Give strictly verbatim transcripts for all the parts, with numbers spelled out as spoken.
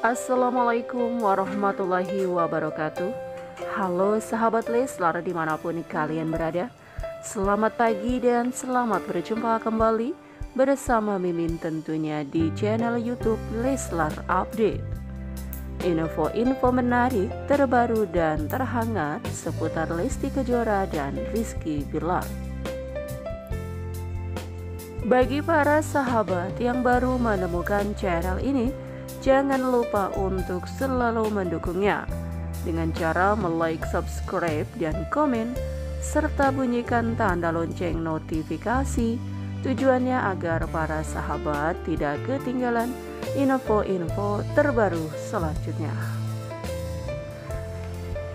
Assalamualaikum warahmatullahi wabarakatuh. Halo sahabat Leslar dimanapun kalian berada. Selamat pagi dan selamat berjumpa kembali bersama Mimin tentunya di channel YouTube Leslar Update. Info-info menarik, terbaru dan terhangat seputar Lesti Kejora dan Rizky Billar. Bagi para sahabat yang baru menemukan channel ini, jangan lupa untuk selalu mendukungnya dengan cara like, subscribe, dan komen, serta bunyikan tanda lonceng notifikasi, tujuannya agar para sahabat tidak ketinggalan info-info terbaru selanjutnya.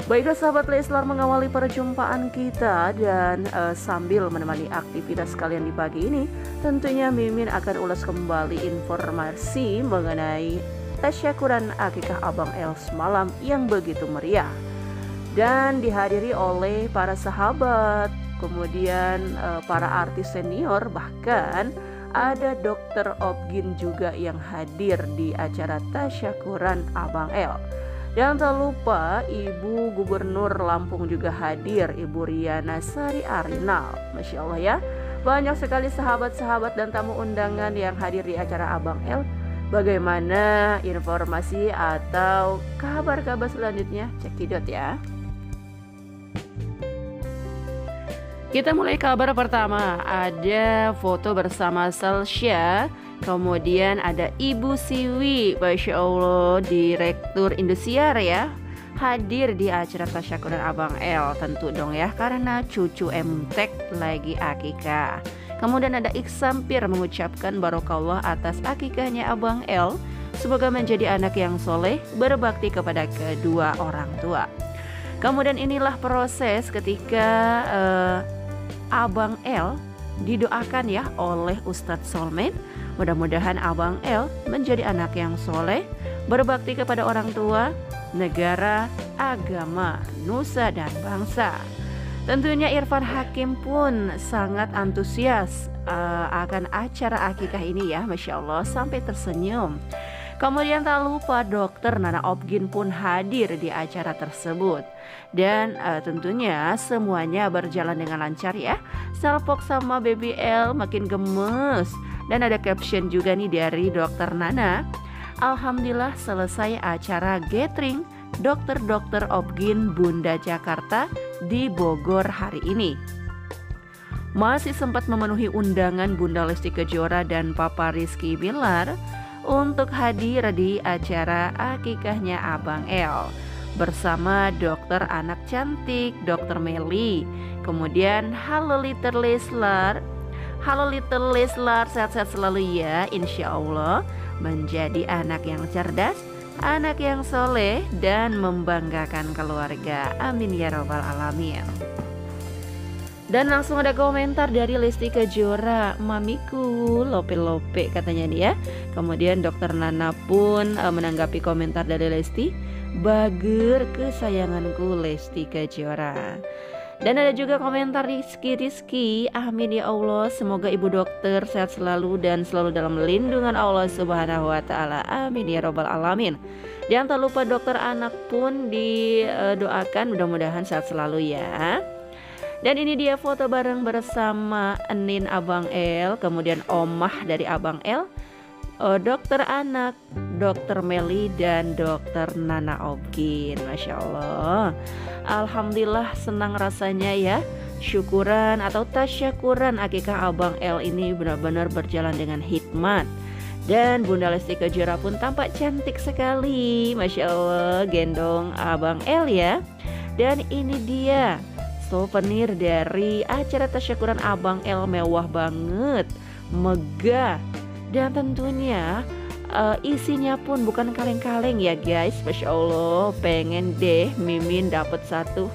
Baiklah sahabat Leslar, mengawali perjumpaan kita dan uh, sambil menemani aktivitas kalian di pagi ini, tentunya Mimin akan ulas kembali informasi mengenai tasyakuran akikah Abang El semalam yang begitu meriah dan dihadiri oleh para sahabat, kemudian uh, para artis senior, bahkan ada dokter Obgin juga yang hadir di acara tasyakuran Abang El. Dan tak lupa Ibu Gubernur Lampung juga hadir, Ibu Riana Sari Arinal. Masya Allah ya, banyak sekali sahabat-sahabat dan tamu undangan yang hadir di acara Abang El. Bagaimana informasi atau kabar-kabar selanjutnya? Cekidot ya. Kita mulai kabar pertama, ada foto bersama Salsya, kemudian ada Ibu Siwi, Masya Allah, Direktur Indosiar ya, hadir di acara tasyakuran Abang El, tentu dong ya, karena cucu Emtek lagi akikah. Kemudian ada Iksam Pir mengucapkan barokallah atas akikahnya Abang El, semoga menjadi anak yang soleh, berbakti kepada kedua orang tua. Kemudian inilah proses ketika uh, Abang El didoakan ya oleh Ustadz Solmen. Mudah-mudahan Abang El menjadi anak yang soleh, berbakti kepada orang tua, negara, agama, nusa dan bangsa. Tentunya Irfan Hakim pun sangat antusias uh, akan acara akikah ini ya, Masya Allah, sampai tersenyum. Kemudian tak lupa dokter Nana Obgin pun hadir di acara tersebut. Dan uh, tentunya semuanya berjalan dengan lancar ya. Salpok sama B B L makin gemes. Dan ada caption juga nih dari dokter Nana, alhamdulillah selesai acara gathering dokter-dokter Obgin Bunda Jakarta di Bogor hari ini. Masih sempat memenuhi undangan Bunda Lesti Kejora dan Papa Rizky Billar untuk hadir di acara akikahnya Abang El bersama dokter anak cantik dokter Melly. Kemudian halo Little Leslar, halo Little Leslar, sehat-sehat selalu ya, insya Allah menjadi anak yang cerdas, anak yang soleh dan membanggakan keluarga, amin ya robbal alamin. Dan langsung ada komentar dari Lesti Kejora, mamiku lope-lope katanya nih ya. Kemudian dokter Nana pun uh, menanggapi komentar dari Lesti, bager kesayanganku Lesti Kejora. Dan ada juga komentar Rizky-Rizky, amin ya Allah, semoga ibu dokter sehat selalu dan selalu dalam lindungan Allah subhanahu wa ta'ala, amin ya robbal alamin. Dan tak lupa dokter anak pun didoakan, mudah-mudahan sehat selalu ya. Dan ini dia foto bareng bersama Enin Abang El, kemudian omah dari Abang El, oh, dokter anak, dokter Melly dan dokter Nana Obgin. Masya Allah, alhamdulillah senang rasanya ya. Syukuran atau tasyakuran akikah Abang El ini benar-benar berjalan dengan hikmat. Dan Bunda Lesti Kejora pun tampak cantik sekali, Masya Allah, gendong Abang El ya. Dan ini dia souvenir dari acara tasyakuran Abang El, mewah banget, megah, dan tentunya uh, isinya pun bukan kaleng-kaleng ya guys. Masya Allah, pengen deh Mimin dapat satu.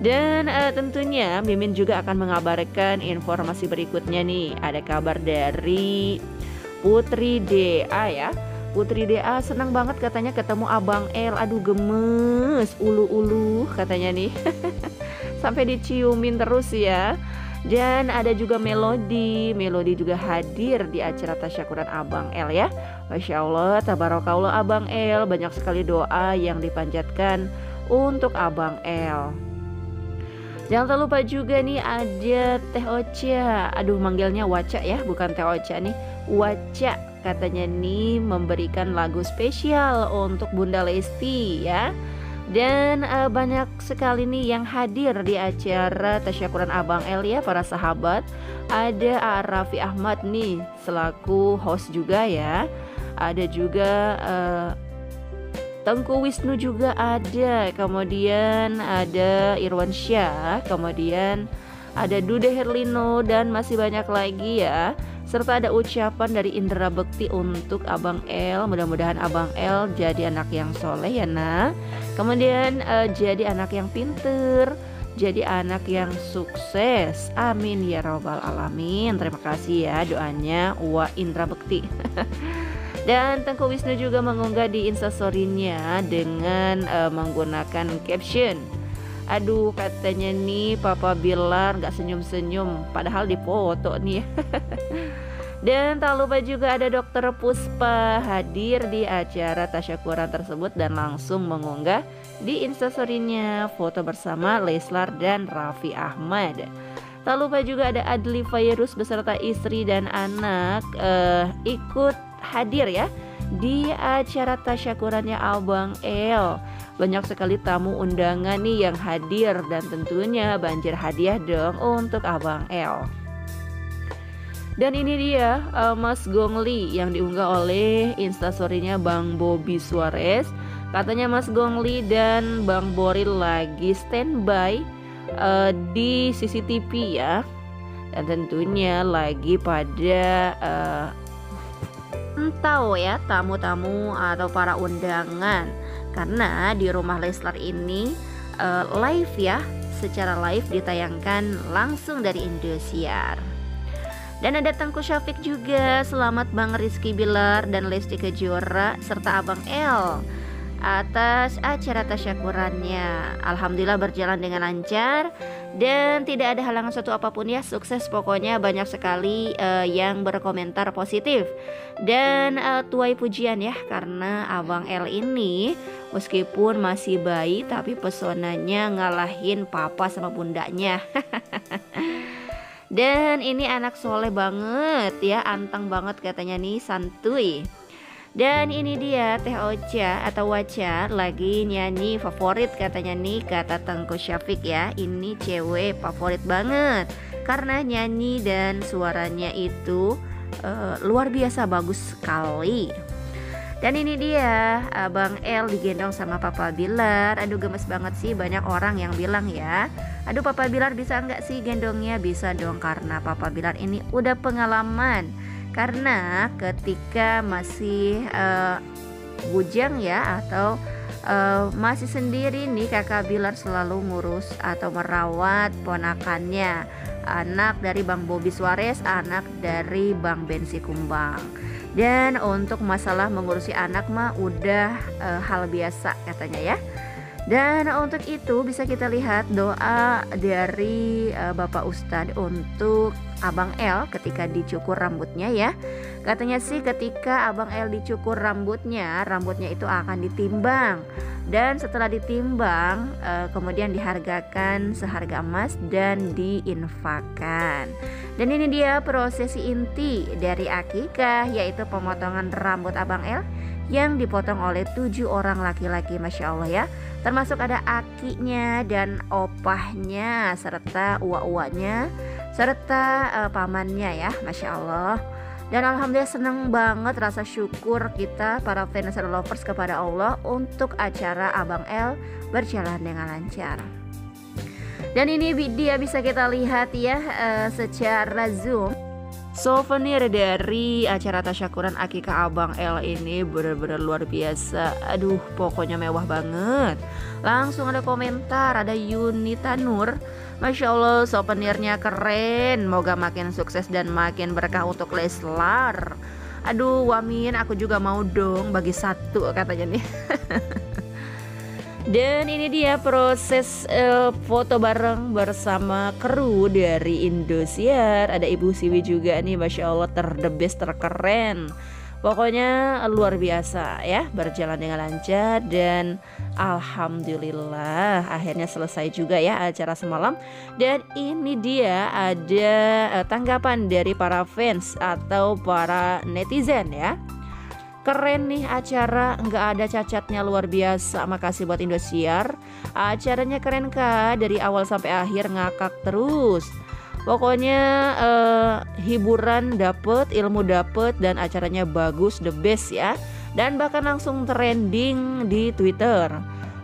Dan uh, tentunya Mimin juga akan mengabarkan informasi berikutnya nih. Ada kabar dari Putri D A ya. Putri D A senang banget katanya ketemu Abang El, aduh gemes, ulu-ulu katanya nih. Sampai diciumin terus ya. Dan ada juga Melodi. Melodi juga hadir di acara tasyakuran Abang El ya. Masya Allah, tabarakallah Abang El. Banyak sekali doa yang dipanjatkan untuk Abang El. Jangan lupa juga nih ada Teh Ocha. Aduh, manggilnya Waca ya, bukan Teh Ocha nih. Waca katanya nih memberikan lagu spesial untuk Bunda Lesti ya. Dan uh, banyak sekali nih yang hadir di acara tasyakuran Abang El ya para sahabat. Ada Raffi Ahmad nih selaku host juga ya. Ada juga uh, Tengku Wisnu juga ada, kemudian ada Irwan Syah, kemudian ada Dude Herlino dan masih banyak lagi ya. Serta ada ucapan dari Indra Bekti untuk Abang El. Mudah-mudahan Abang El jadi anak yang soleh ya nak. Kemudian eh, jadi anak yang pinter, jadi anak yang sukses. Amin ya robbal alamin. Terima kasih ya doanya Wa Indra Bekti. Dan Tengku Wisnu juga mengunggah di instastory-nya dengan uh, menggunakan caption, aduh katanya nih Papa Billar gak senyum-senyum, padahal di foto nih. Dan tak lupa juga ada Dokter Puspa hadir di acara tasyakuran tersebut dan langsung mengunggah di instastory-nya foto bersama Leslar dan Raffi Ahmad. Tak lupa juga ada Adli Fyerus beserta istri dan anak uh, ikut hadir ya di acara tasyakurannya Abang El. Banyak sekali tamu undangan nih yang hadir dan tentunya banjir hadiah dong untuk Abang El. Dan ini dia uh, Mas Gongli yang diunggah oleh instastorynya Bang Bobby Suarez. Katanya Mas Gongli dan Bang Boril lagi standby uh, di C C T V ya. Dan tentunya lagi pada uh, entau ya tamu-tamu atau para undangan, karena di rumah Leslar ini uh, live ya, secara live ditayangkan langsung dari Indosiar. Dan ada Tengku Syafiq juga, selamat Bang Rizky Billar dan Lesti Kejora serta Abang El atas acara tasyakurannya. Alhamdulillah berjalan dengan lancar dan tidak ada halangan suatu apapun ya. Sukses pokoknya, banyak sekali uh, yang berkomentar positif. Dan uh, tuai pujian ya, karena Abang El ini meskipun masih bayi tapi pesonanya ngalahin papa sama bundanya. Dan ini anak soleh banget ya, anteng banget katanya nih, santuy. Dan ini dia Teh Ocha atau Waca lagi nyanyi favorit katanya nih, kata Tengku Syafiq ya. Ini cewek favorit banget karena nyanyi dan suaranya itu uh, luar biasa bagus sekali. Dan ini dia Abang El digendong sama Papa Billar. Aduh gemes banget sih, banyak orang yang bilang ya, aduh Papa Billar bisa nggak sih gendongnya? Bisa dong, karena Papa Billar ini udah pengalaman. Karena ketika masih uh, bujang ya atau uh, masih sendiri nih, kakak Billar selalu ngurus atau merawat ponakannya, anak dari Bang Bobby Suarez, anak dari Bang Bensi Kumbang. Dan untuk masalah mengurusi anak mah udah uh, hal biasa katanya ya. Dan untuk itu bisa kita lihat doa dari uh, Bapak Ustadz untuk Abang El ketika dicukur rambutnya ya. Katanya sih ketika Abang El dicukur rambutnya, rambutnya itu akan ditimbang. Dan setelah ditimbang uh, kemudian dihargakan seharga emas dan diinfakkan. Dan ini dia prosesi inti dari akikah, yaitu pemotongan rambut Abang El yang dipotong oleh tujuh orang laki-laki. Masya Allah ya, termasuk ada akinya dan opahnya serta uwa-uwanya serta uh, pamannya ya. Masya Allah. Dan Alhamdulillah seneng banget rasa syukur kita para fans dan lovers kepada Allah untuk acara Abang El berjalan dengan lancar. Dan ini dia bisa kita lihat ya uh, secara zoom. Souvenir dari acara tasyakuran akikah Abang El ini benar-benar luar biasa. Aduh pokoknya mewah banget. Langsung ada komentar, ada Yunita Nur, Masya Allah souvenirnya keren, moga makin sukses dan makin berkah untuk Leslar. Aduh wamin, aku juga mau dong bagi satu katanya nih. Dan ini dia proses uh, foto bareng bersama kru dari Indosiar. Ada Ibu Siwi juga nih, Masya Allah, terdebes, terkeren. Pokoknya luar biasa ya, berjalan dengan lancar. Dan Alhamdulillah akhirnya selesai juga ya acara semalam. Dan ini dia ada uh, tanggapan dari para fans atau para netizen ya. Keren nih acara, nggak ada cacatnya, luar biasa. Makasih buat Indosiar. Acaranya keren kah, dari awal sampai akhir ngakak terus. Pokoknya eh, hiburan dapet, ilmu dapet, dan acaranya bagus, the best ya. Dan bahkan langsung trending di Twitter.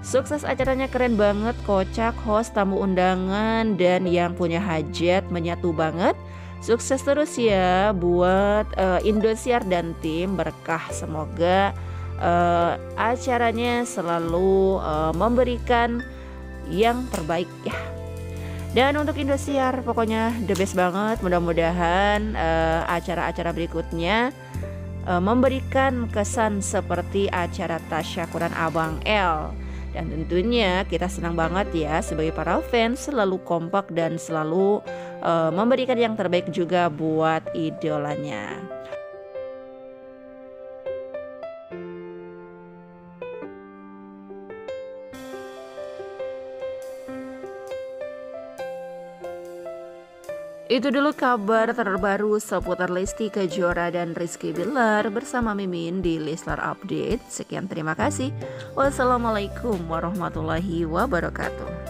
Sukses acaranya, keren banget, kocak, host, tamu undangan, dan yang punya hajat menyatu banget. Sukses terus ya buat uh, Indosiar dan tim, berkah. Semoga uh, acaranya selalu uh, memberikan yang terbaik ya. Dan untuk Indosiar pokoknya the best banget. Mudah-mudahan uh, acara-acara berikutnya uh, memberikan kesan seperti acara tasyakuran Abang El. Dan tentunya kita senang banget ya sebagai para fans selalu kompak dan selalu uh, memberikan yang terbaik juga buat idolanya. Itu dulu kabar terbaru seputar Lesti Kejora dan Rizky Billar bersama Mimin di Leslar Update. Sekian, terima kasih. Wassalamualaikum warahmatullahi wabarakatuh.